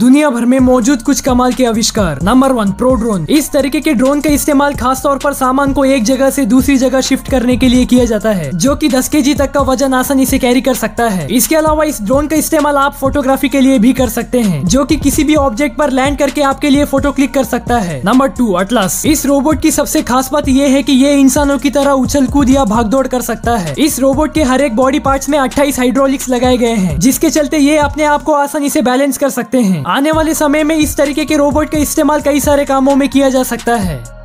दुनिया भर में मौजूद कुछ कमाल के आविष्कार। Number 1, Prodrone. इस तरीके के ड्रोन का इस्तेमाल खास तौर पर सामान को एक जगह से दूसरी जगह शिफ्ट करने के लिए किया जाता है, जो कि 10 केजी तक का वजन आसानी से कैरी कर सकता है। इसके अलावा इस ड्रोन का इस्तेमाल आप फोटोग्राफी के लिए भी कर सकते हैं, जो कि किसी भी ऑब्जेक्ट पर लैंड करके आपके लिए फोटो क्लिक कर सकता है। Number 2, Atlas. इस रोबोट की सबसे खास बात यह है कि ये इंसानों की तरह उछल कूद या भागदौड़ कर सकता है। इस रोबोट के हर एक बॉडी पार्ट्स में 28 हाइड्रोलिक्स लगाए गए हैं, जिसके चलते ये अपने आप को आसानी से बैलेंस कर सकते हैं। आने वाले समय में इस तरीके के रोबोट का इस्तेमाल कई सारे कामों में किया जा सकता है।